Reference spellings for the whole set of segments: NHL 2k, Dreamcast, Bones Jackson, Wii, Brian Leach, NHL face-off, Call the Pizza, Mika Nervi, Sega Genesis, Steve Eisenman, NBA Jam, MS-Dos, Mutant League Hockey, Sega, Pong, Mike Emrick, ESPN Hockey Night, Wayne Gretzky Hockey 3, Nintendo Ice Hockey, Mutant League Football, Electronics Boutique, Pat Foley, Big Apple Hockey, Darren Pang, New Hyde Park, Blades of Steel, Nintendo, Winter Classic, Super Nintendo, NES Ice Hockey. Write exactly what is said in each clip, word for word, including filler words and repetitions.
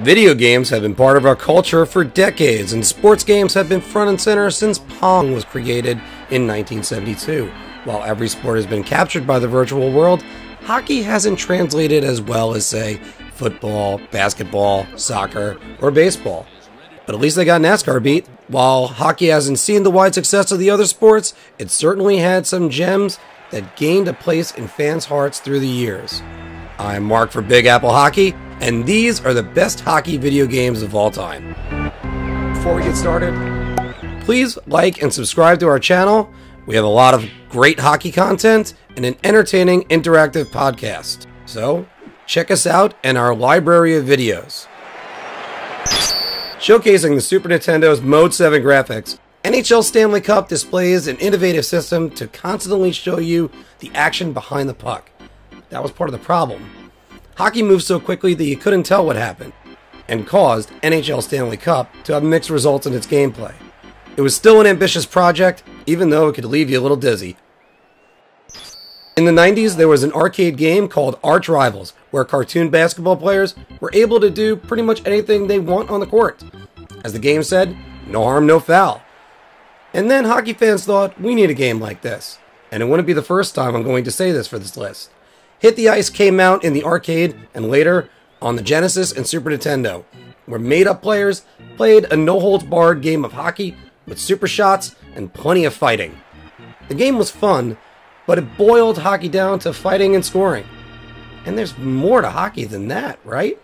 Video games have been part of our culture for decades, and sports games have been front and center since Pong was created in nineteen seventy-two. While every sport has been captured by the virtual world, hockey hasn't translated as well as, say, football, basketball, soccer, or baseball. But at least they got NASCAR beat. While hockey hasn't seen the wide success of the other sports, it certainly had some gems that gained a place in fans' hearts through the years. I'm Mark for Big Apple Hockey, and these are the best hockey video games of all time. Before we get started, please like and subscribe to our channel. We have a lot of great hockey content and an entertaining interactive podcast. So check us out and our library of videos. Showcasing the Super Nintendo's Mode seven graphics, N H L Stanley Cup displays an innovative system to constantly show you the action behind the puck. That was part of the problem. Hockey moved so quickly that you couldn't tell what happened, and caused N H L Stanley Cup to have mixed results in its gameplay. It was still an ambitious project, even though it could leave you a little dizzy. In the nineties, there was an arcade game called Arch Rivals, where cartoon basketball players were able to do pretty much anything they want on the court. As the game said, no harm, no foul. And then hockey fans thought, we need a game like this. And it wouldn't be the first time I'm going to say this for this list. Hit the Ice came out in the arcade and later on the Genesis and Super Nintendo, where made-up players played a no-holds-barred game of hockey with super shots and plenty of fighting. The game was fun, but it boiled hockey down to fighting and scoring. And there's more to hockey than that, right?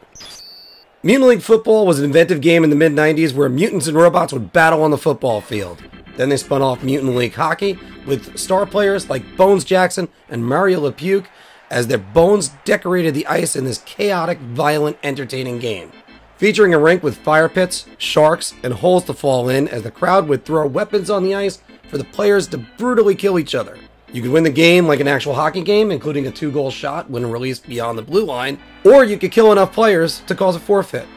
Mutant League Football was an inventive game in the mid nineties where mutants and robots would battle on the football field. Then they spun off Mutant League Hockey with star players like Bones Jackson and Mario LePuke as their bones decorated the ice in this chaotic, violent, entertaining game. Featuring a rink with fire pits, sharks, and holes to fall in as the crowd would throw weapons on the ice for the players to brutally kill each other. You could win the game like an actual hockey game, including a two-goal shot when released beyond the blue line, or you could kill enough players to cause a forfeit.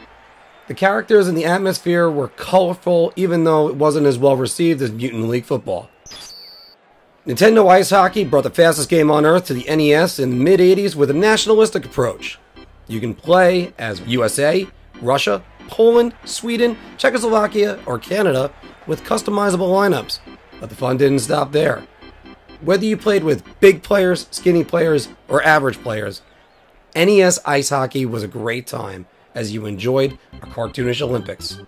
The characters and the atmosphere were colorful, even though it wasn't as well received as Mutant League Football. Nintendo Ice Hockey brought the fastest game on Earth to the N E S in the mid eighties with a nationalistic approach. You can play as U S A, Russia, Poland, Sweden, Czechoslovakia, or Canada with customizable lineups, but the fun didn't stop there. Whether you played with big players, skinny players, or average players, N E S Ice Hockey was a great time, as you enjoyed a cartoonish Olympics.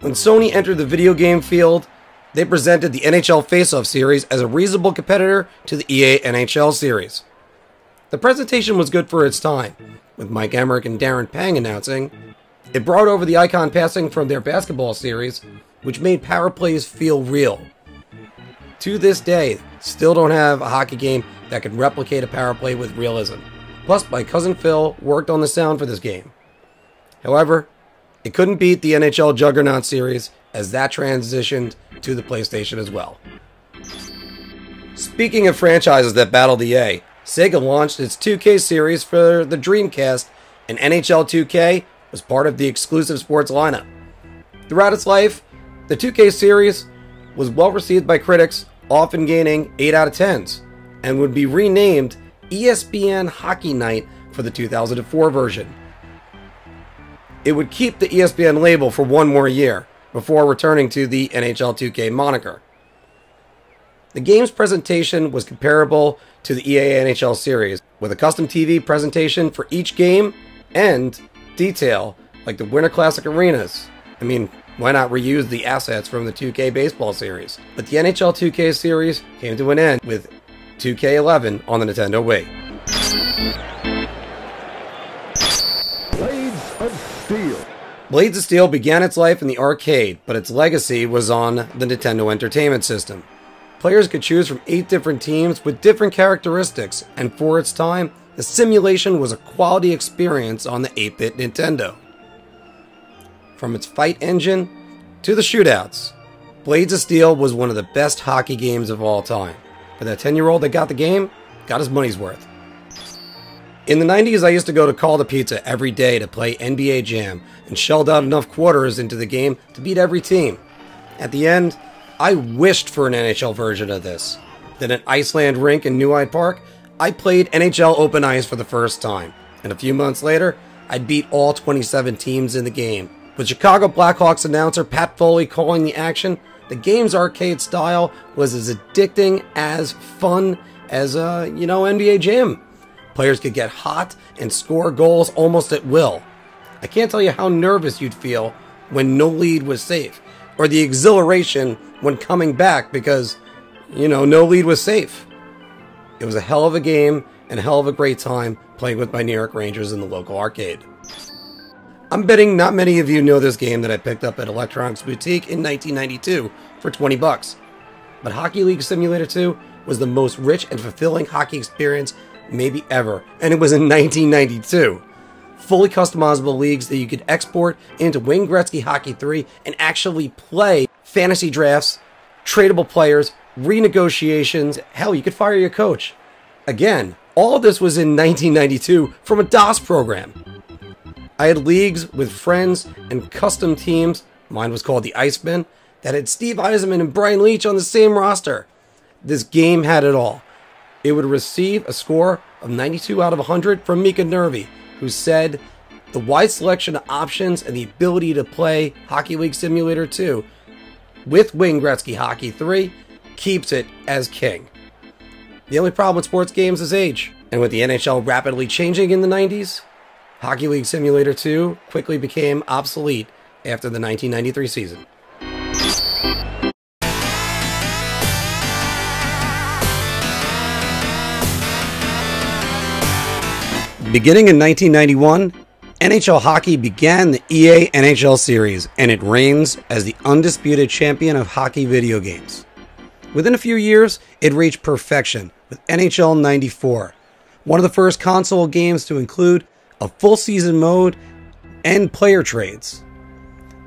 When Sony entered the video game field, they presented the N H L face-off series as a reasonable competitor to the E A N H L series. The presentation was good for its time, with Mike Emrick and Darren Pang announcing. It brought over the icon passing from their basketball series, which made power plays feel real. To this day, still don't have a hockey game that could replicate a power play with realism. Plus, my cousin Phil worked on the sound for this game. However, it couldn't beat the N H L Juggernaut series as that transitioned to the PlayStation as well. Speaking of franchises that battled E A, Sega launched its two K series for the Dreamcast, and N H L two K was part of the exclusive sports lineup. Throughout its life, the two K series was well received by critics, often gaining eight out of tens, and would be renamed E S P N Hockey Night for the two thousand four version. It would keep the E S P N label for one more year, before returning to the N H L two K moniker. The game's presentation was comparable to the E A N H L series, with a custom T V presentation for each game and detail, like the Winter Classic arenas. I mean, why not reuse the assets from the two K baseball series? But the N H L two K series came to an end with two K eleven on the Nintendo Wii. Blades of Steel. Blades of Steel began its life in the arcade, but its legacy was on the Nintendo Entertainment System. Players could choose from eight different teams with different characteristics, and for its time, the simulation was a quality experience on the eight bit Nintendo. From its fight engine to the shootouts, Blades of Steel was one of the best hockey games of all time. But that ten year old that got the game got his money's worth. In the nineties, I used to go to Call the Pizza every day to play N B A Jam and shelled out enough quarters into the game to beat every team. At the end, I wished for an N H L version of this. Then at Iceland Rink in New Hyde Park, I played N H L Open Ice for the first time. And a few months later, I beat all twenty-seven teams in the game. With Chicago Blackhawks announcer Pat Foley calling the action, the game's arcade style was as addicting, as fun as, uh, you know, N B A Jam. Players could get hot and score goals almost at will. I can't tell you how nervous you'd feel when no lead was safe, or the exhilaration when coming back because, you know, no lead was safe. It was a hell of a game and a hell of a great time playing with my New York Rangers in the local arcade. I'm betting not many of you know this game that I picked up at Electronics Boutique in nineteen ninety-two for twenty bucks. But Hockey League Simulator two was the most rich and fulfilling hockey experience maybe ever, and it was in nineteen ninety-two. Fully customizable leagues that you could export into Wayne Gretzky Hockey three and actually play fantasy drafts, tradable players, renegotiations, hell, you could fire your coach. Again, all of this was in nineteen ninety-two from a DOS program. I had leagues with friends and custom teams, mine was called the Iceman, that had Steve Eisenman and Brian Leach on the same roster. This game had it all. It would receive a score of ninety-two out of one hundred from Mika Nervi, who said, "The wide selection of options and the ability to play Hockey League Simulator two with Wayne Gretzky Hockey three keeps it as king." The only problem with sports games is age, and with the N H L rapidly changing in the nineties, Hockey League Simulator two quickly became obsolete after the nineteen ninety-three season. Beginning in nineteen ninety-one, N H L Hockey began the E A N H L series, and it reigns as the undisputed champion of hockey video games. Within a few years, it reached perfection with N H L ninety-four, one of the first console games to include a full season mode and player trades.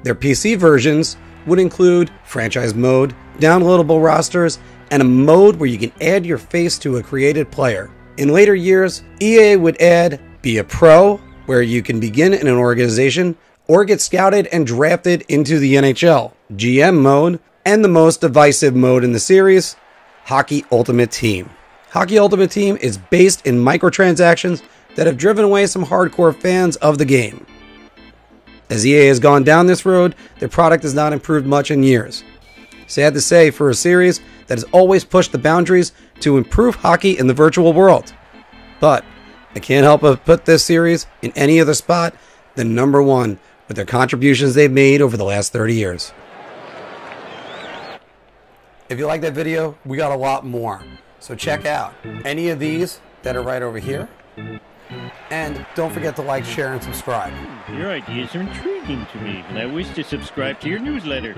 Their P C versions would include franchise mode, downloadable rosters, and a mode where you can add your face to a created player. In later years, E A would add Be a Pro, where you can begin in an organization or get scouted and drafted into the N H L, G M mode, and the most divisive mode in the series, Hockey Ultimate Team. Hockey Ultimate Team is based in microtransactions that have driven away some hardcore fans of the game. As E A has gone down this road, their product has not improved much in years. Sad to say for a series that has always pushed the boundaries to improve hockey in the virtual world. But I can't help but put this series in any other spot than number one with their contributions they've made over the last thirty years. If you like that video, we got a lot more. So check out any of these that are right over here. And don't forget to like, share, and subscribe. Your ideas are intriguing to me, and I wish to subscribe to your newsletter.